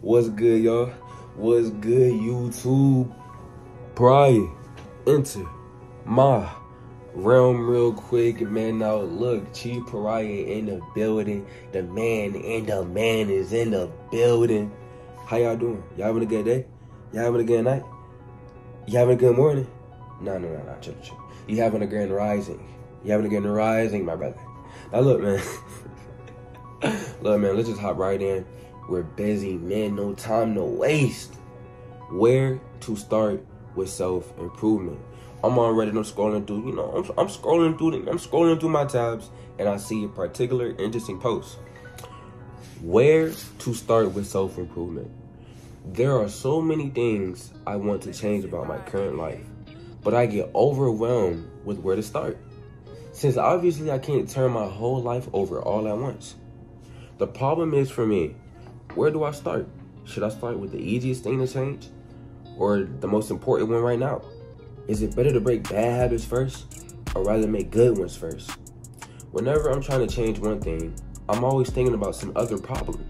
What's good, y'all? What's good, YouTube? Pariah, enter my realm real quick, man. Now, look, Chief Pariah in the building. The man and the man is in the building. How y'all doing? Y'all having a good day? Y'all having a good night? You having a good morning? No, chill. You having a grand rising. You having a good rising, my brother. Now, look, man. Look, man, let's just hop right in. We're busy, man. No time to waste. Where to start with self-improvement? I'm on Reddit. I'm scrolling through, I'm scrolling through my tabs, and I see a particular interesting post. Where to start with self-improvement? There are so many things I want to change about my current life, but I get overwhelmed with where to start, since obviously I can't turn my whole life over all at once. The problem is for me, where do I start? Should I start with the easiest thing to change, or the most important one right now? Is it better to break bad habits first, or rather make good ones first? Whenever I'm trying to change one thing, I'm always thinking about some other problem.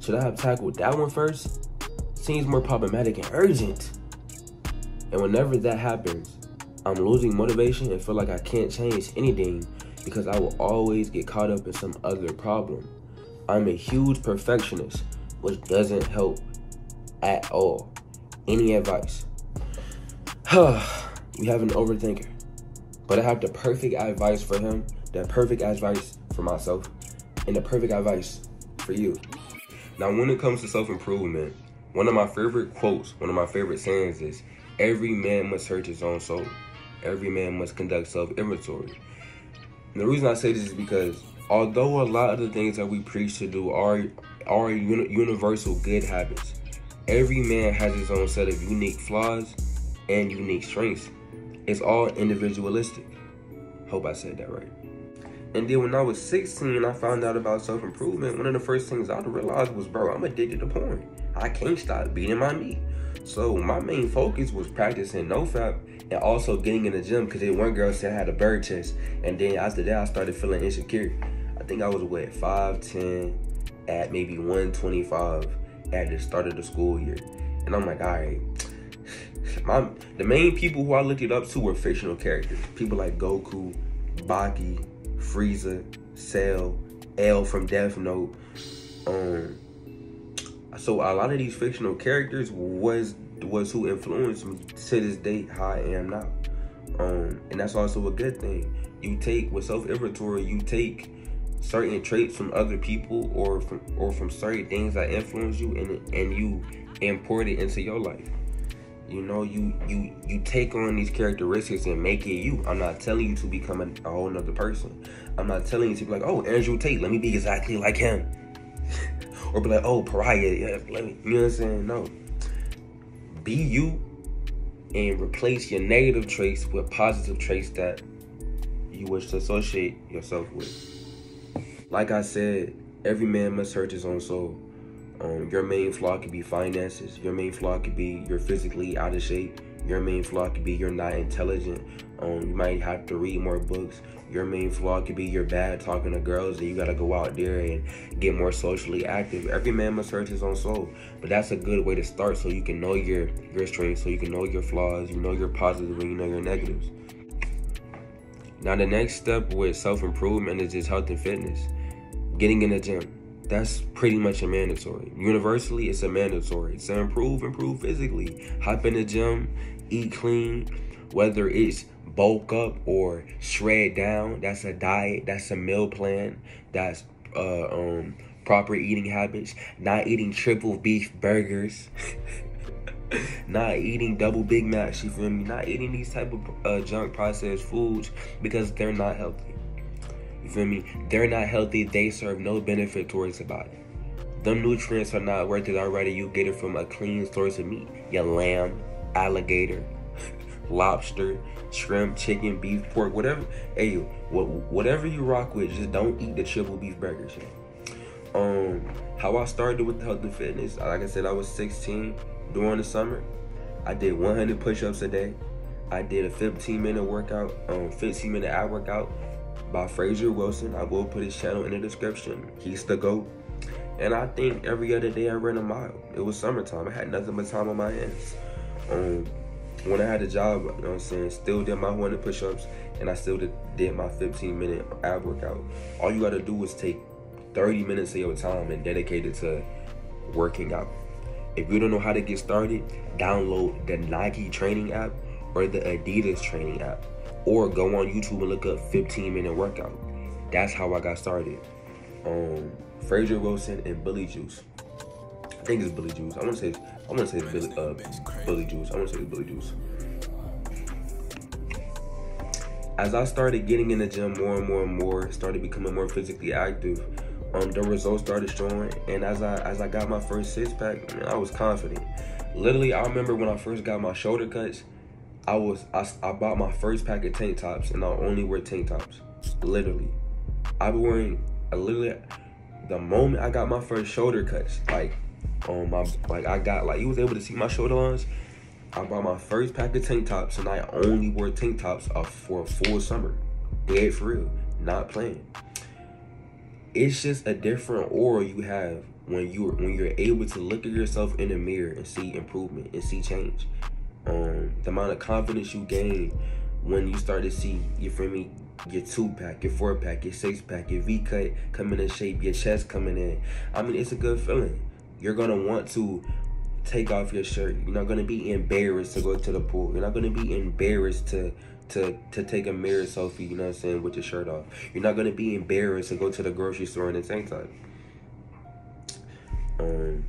Should I have tackled that one first? Seems more problematic and urgent. And whenever that happens, I'm losing motivation and feel like I can't change anything because I will always get caught up in some other problem. I'm a huge perfectionist, which doesn't help at all. Any advice? We have an overthinker, but I have the perfect advice for him, the perfect advice for myself, and the perfect advice for you. Now, when it comes to self-improvement, one of my favorite quotes, one of my favorite sayings is, every man must search his own soul. Every man must conduct self-inventory. And the reason I say this is because although a lot of the things that we preach to do are universal good habits, every man has his own set of unique flaws and unique strengths. It's all individualistic. Hope I said that right. And then when I was 16, I found out about self-improvement. One of the first things I realized was, bro, I'm addicted to porn. I can't stop beating my meat. So my main focus was practicing NoFap and also getting in the gym, because then one girl said I had a bird chest. And then after that, I started feeling insecure. I think I was, 5'10", at maybe 125 at the start of the school year. And I'm like, all right. The main people who I looked it up to were fictional characters. People like Goku, Baki, Frieza, Cell, L from Death Note. So a lot of these fictional characters was who influenced me to this day, how I am now. And that's also a good thing. You take, with self-inventory, you take certain traits from other people or from certain things that influence you, and you import it into your life. You know, you take on these characteristics and make it you. I'm not telling you to become a whole nother person. I'm not telling you to be like, oh, Andrew Tate, let me be exactly like him. Or be like, oh, Pariah, yeah, let me, you know what I'm saying? No. Be you, and replace your negative traits with positive traits that you wish to associate yourself with. Like I said, every man must search his own soul. Your main flaw could be finances. Your main flaw could be you're physically out of shape. Your main flaw could be you're not intelligent. You might have to read more books. Your main flaw could be you're bad talking to girls, and you gotta go out there and get more socially active. Every man must search his own soul. But that's a good way to start, so you can know your strengths, so you can know your flaws, you know your positives, and you know your negatives. Now, the next step with self-improvement is just health and fitness. Getting in the gym. That's pretty much a mandatory. Universally, it's a mandatory. So improve physically. Hop in the gym, eat clean, whether it's bulk up or shred down. That's a diet, that's a meal plan, that's proper eating habits. Not eating triple beef burgers. Not eating double Big Macs, you feel me? Not eating these type of junk processed foods, because they're not healthy. You feel me? They're not healthy. They serve no benefit towards the body. Them nutrients are not worth it. I'd rather you get it from a clean source of meat. Your lamb, alligator, lobster, shrimp, chicken, beef, pork, whatever. Hey, whatever you rock with, just don't eat the triple beef burgers. How I started with health and fitness, like I said, I was 16 during the summer. I did 100 push-ups a day. I did a 15-minute workout, 15-minute ab workout by Fraser Wilson. I will put his channel in the description. He's the GOAT. And I think every other day I ran a mile. It was summertime. I had nothing but time on my hands. When I had a job, you know what I'm saying, still did my 100 push-ups, and I still did my 15-minute ab workout. All you gotta do is take 30 minutes of your time and dedicate it to working out. If you don't know how to get started, download the Nike training app or the Adidas training app, or go on YouTube and look up 15-minute workout. That's how I got started. Fraser Wilson and Bully Juice. I think it's Bully Juice. I want to say it's Bully Juice. As I started getting in the gym more and more and more, started becoming more physically active, the results started showing. And as I got my first six-pack, I mean, I was confident. Literally, I remember when I first got my shoulder cuts, I bought my first pack of tank tops, and I only wear tank tops. Literally, I've been wearing the moment I got my first shoulder cuts, you was able to see my shoulder lines. I bought my first pack of tank tops, and I only wore tank tops for a full summer. Dead for real, not playing. It's just a different aura you have when you're able to look at yourself in the mirror and see improvement and see change. The amount of confidence you gain when you start to see, you feel me, your 2-pack, your 4-pack, your 6-pack, your V-cut coming in shape, your chest coming in. I mean, it's a good feeling. You're gonna want to take off your shirt. You're not gonna be embarrassed to go to the pool. You're not gonna be embarrassed to take a mirror selfie, you know what I'm saying, with your shirt off. You're not gonna be embarrassed to go to the grocery store in the tank top. And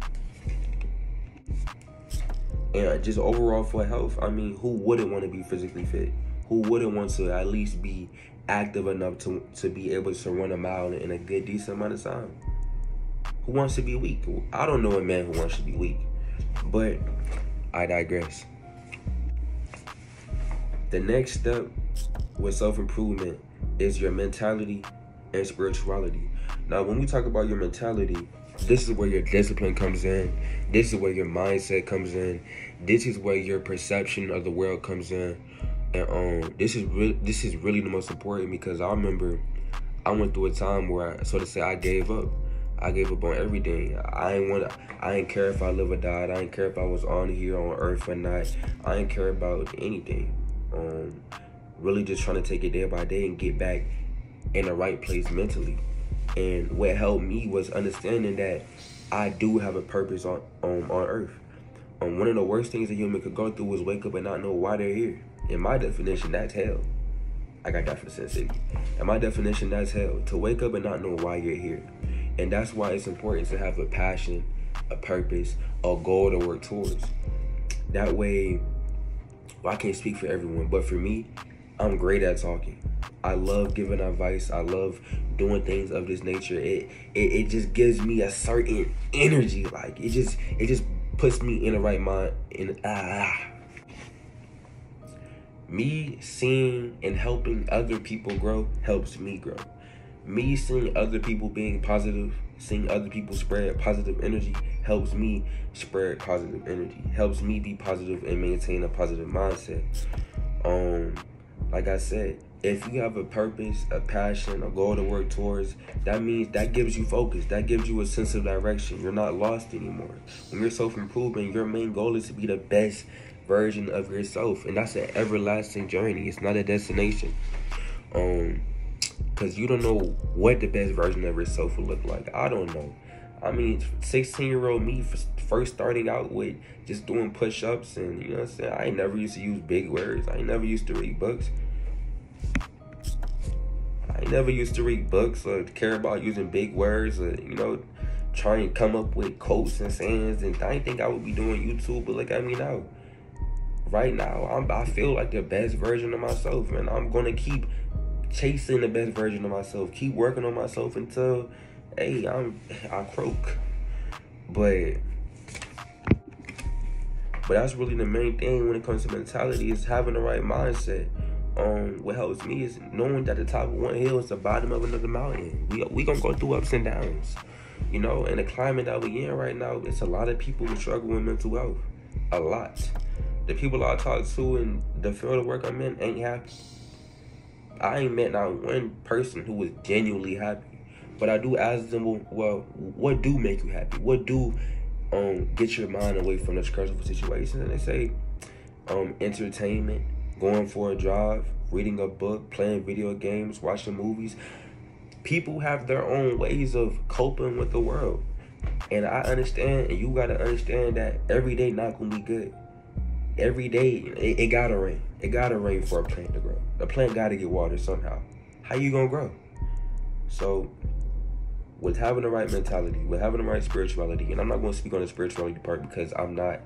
just overall for health, I mean, who wouldn't want to be physically fit? Who wouldn't want to at least be active enough to be able to run a mile in a good, decent amount of time? Who wants to be weak? I don't know a man who wants to be weak, but I digress. The next step with self-improvement is your mentality and spirituality. Now, when we talk about your mentality, this is where your discipline comes in. This is where your mindset comes in. This is where your perception of the world comes in. And this is really the most important, because I remember I went through a time where, so to say, I gave up. I gave up on everything. I ain't care if I live or died. I ain't care if I was on here on earth or not. I ain't care about anything. Really just trying to take it day by day and get back in the right place mentally. And what helped me was understanding that I do have a purpose on earth. One of the worst things a human could go through is wake up and not know why they're here. In my definition, that's hell. I got that from Sensei. In my definition, that's hell. To wake up and not know why you're here. And that's why it's important to have a passion, a purpose, a goal to work towards. That way, well, I can't speak for everyone, but for me, I'm great at talking. I love giving advice. I love doing things of this nature. It just gives me a certain energy. Like, it just puts me in the right mind. Me seeing and helping other people grow helps me grow. Me seeing other people being positive, seeing other people spread positive energy helps me spread positive energy. Helps me be positive and maintain a positive mindset. Like I said, if you have a purpose, a passion, a goal to work towards, that means that gives you focus. That gives you a sense of direction. You're not lost anymore. When you're self-improving, your main goal is to be the best version of yourself, and that's an everlasting journey. It's not a destination, because you don't know what the best version of yourself will look like. I don't know. I mean, 16-year-old me first starting out with just doing push-ups, and you know what I'm saying, I ain't never used to use big words. I ain't never used to read books. I ain't never used to read books or care about using big words, or, you know, trying to come up with quotes and sayings. And I didn't think I would be doing YouTube, but look at me now. Right now, I feel like the best version of myself, and I'm gonna keep chasing the best version of myself. Keep working on myself until, hey, I croak. But that's really the main thing when it comes to mentality, is having the right mindset. What helps me is knowing that the top of one hill is the bottom of another mountain. We gonna go through ups and downs, you know. And the climate that we in right now, it's a lot of people who struggle with mental health. A lot. The people I talk to in the field of work I'm in ain't happy. I ain't met not one person who was genuinely happy. But I do ask them, well, what do make you happy? What do get your mind away from the stressful situation? And they say entertainment, going for a drive, reading a book, playing video games, watching movies. People have their own ways of coping with the world. And I understand, and you got to understand that every day not going to be good. Every day, it got to rain. It got to rain for a plant to grow. The plant got to get watered somehow. How you going to grow? So, with having the right mentality, with having the right spirituality, and I'm not going to speak on the spirituality part because I'm not,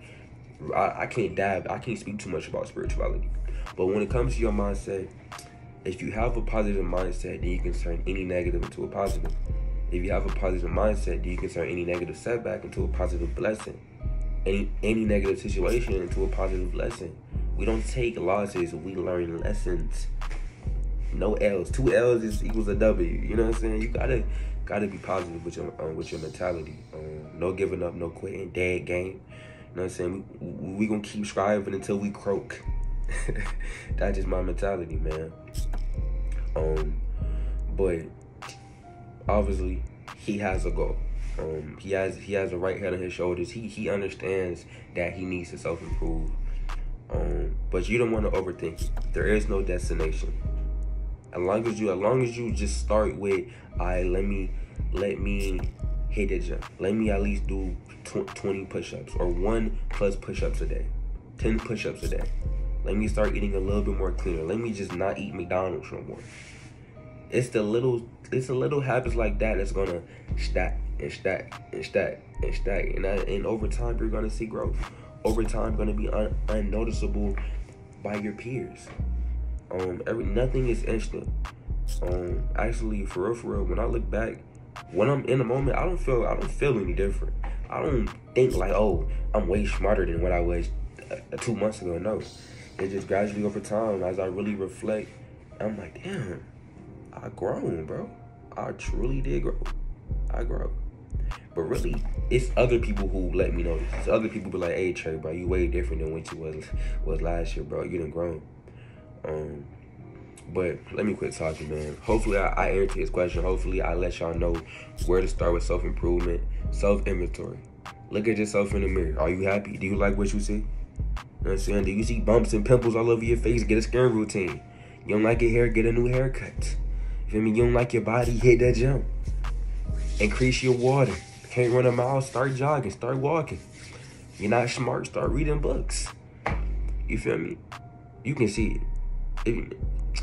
I can't dive, I can't speak too much about spirituality. But when it comes to your mindset, if you have a positive mindset, then you can turn any negative into a positive. If you have a positive mindset, then you can turn any negative setback into a positive blessing. Any negative situation into a positive lesson. We don't take losses, we learn lessons. No L's. 2 L's equals a W. You know what I'm saying? You gotta be positive with your mentality. No giving up, no quitting, dead game. You know what I'm saying? We gonna keep striving until we croak. That's just my mentality, man. But obviously he has a goal. He has a right head on his shoulders. He understands that he needs to self-improve. But you don't want to overthink it. There is no destination. As long as you just start with, alright, let me hit a gym. Let me at least do 20 push-ups or 1+ push-ups a day, 10 push-ups a day. Let me start eating a little bit more cleaner. Let me just not eat McDonald's no more. It's the little habits like that that's gonna stack and stack and stack and stack, and over time you're gonna see growth. Over time, gonna be unnoticeable by your peers. Nothing is instant. Actually, for real, when I look back, when I'm in the moment, I don't feel any different. I don't think like, oh, I'm way smarter than what I was 2 months ago. No, it just gradually over time, as I really reflect, I'm like, damn, I've grown, bro. I truly did grow. I grow. But really, it's other people who let me know this. It's other people be like, hey, Trey, bro, you way different than what you was last year, bro. You done grown. But let me quit talking, man. Hopefully, I answered his question. Hopefully, I let y'all know where to start with self-improvement, self-inventory. Look at yourself in the mirror. Are you happy? Do you like what you see? You know what I'm saying? Do you see bumps and pimples all over your face? Get a skin routine. You don't like your hair? Get a new haircut. You feel me? You don't like your body? Hit that gym. Increase your water. Can't run a mile, start jogging, start walking. You're not smart, start reading books. You feel me? You can see it.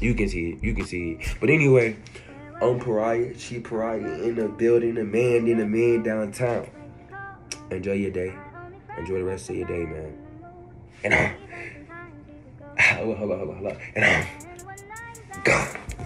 You can see it. You can see it. But anyway, I'm Pariah, she Pariah in the building, the man downtown. Enjoy your day. Enjoy the rest of your day, man. And I'm... Hold on. And I'm... God.